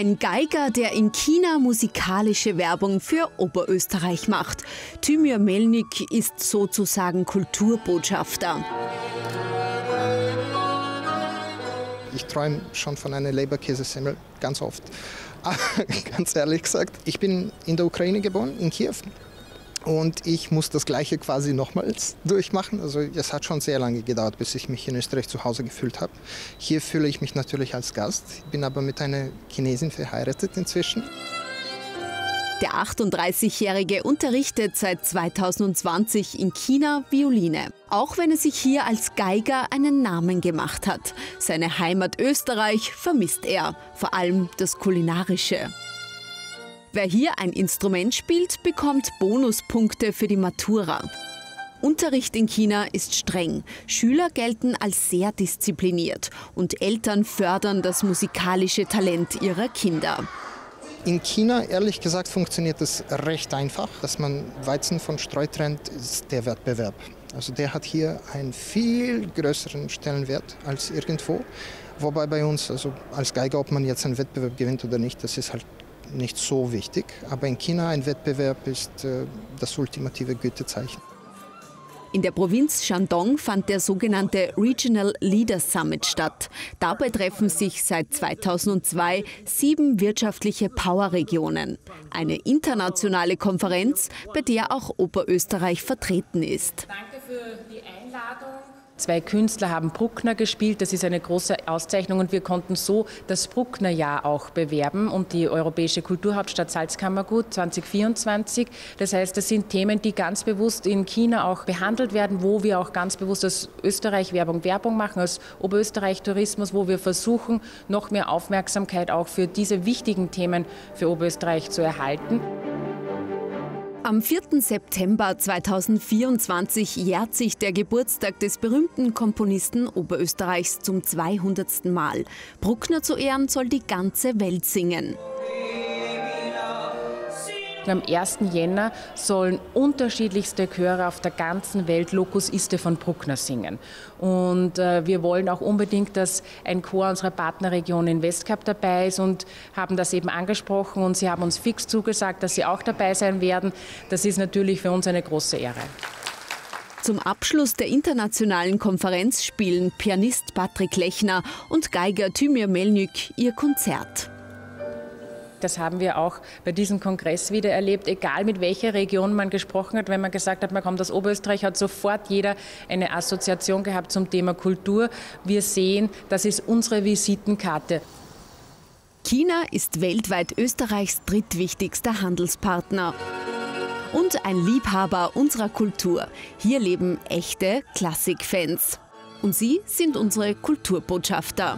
Ein Geiger, der in China musikalische Werbung für Oberösterreich macht. Tymur Melnyk ist sozusagen Kulturbotschafter. Ich träume schon von einer Leberkäsesemmel, ganz oft. Ganz ehrlich gesagt, ich bin in der Ukraine geboren, in Kiew. Und ich muss das Gleiche quasi nochmals durchmachen. Also es hat schon sehr lange gedauert, bis ich mich in Österreich zu Hause gefühlt habe. Hier fühle ich mich natürlich als Gast. Ich bin aber mit einer Chinesin verheiratet inzwischen. Der 38-Jährige unterrichtet seit 2020 in China Violine. Auch wenn er sich hier als Geiger einen Namen gemacht hat. Seine Heimat Österreich vermisst er, vor allem das Kulinarische. Wer hier ein Instrument spielt, bekommt Bonuspunkte für die Matura. Unterricht in China ist streng, Schüler gelten als sehr diszipliniert und Eltern fördern das musikalische Talent ihrer Kinder. In China, ehrlich gesagt, funktioniert es recht einfach. Dass man Weizen von Streu trennt, ist der Wettbewerb. Also der hat hier einen viel größeren Stellenwert als irgendwo. Wobei bei uns, also als Geiger, ob man jetzt einen Wettbewerb gewinnt oder nicht, das ist halt nicht so wichtig, aber in China ein Wettbewerb ist das ultimative Gütezeichen. In der Provinz Shandong fand der sogenannte Regional Leaders Summit statt. Dabei treffen sich seit 2002 7 wirtschaftliche Powerregionen. Eine internationale Konferenz, bei der auch Oberösterreich vertreten ist. Danke für die Einladung. 2 Künstler haben Bruckner gespielt, das ist eine große Auszeichnung und wir konnten so das Brucknerjahr auch bewerben und die europäische Kulturhauptstadt Salzkammergut 2024. Das heißt, das sind Themen, die ganz bewusst in China auch behandelt werden, wo wir auch ganz bewusst als Österreich Werbung machen, als Oberösterreich-Tourismus, wo wir versuchen, noch mehr Aufmerksamkeit auch für diese wichtigen Themen für Oberösterreich zu erhalten. Am 4. September 2024 jährt sich der Geburtstag des berühmten Komponisten Oberösterreichs zum 200. Mal. Bruckner zu Ehren soll die ganze Welt singen. Am 1. Jänner sollen unterschiedlichste Chöre auf der ganzen Welt Locus iste von Bruckner singen. Und wir wollen auch unbedingt, dass ein Chor unserer Partnerregion in Westkap dabei ist und haben das eben angesprochen und sie haben uns fix zugesagt, dass sie auch dabei sein werden. Das ist natürlich für uns eine große Ehre. Zum Abschluss der internationalen Konferenz spielen Pianist Patrick Lechner und Geiger Tymur Melnyk ihr Konzert. Das haben wir auch bei diesem Kongress wieder erlebt, egal mit welcher Region man gesprochen hat, wenn man gesagt hat, man kommt aus Oberösterreich, hat sofort jeder eine Assoziation gehabt zum Thema Kultur. Wir sehen, das ist unsere Visitenkarte. China ist weltweit Österreichs drittwichtigster Handelspartner und ein Liebhaber unserer Kultur. Hier leben echte Klassikfans. Und sie sind unsere Kulturbotschafter.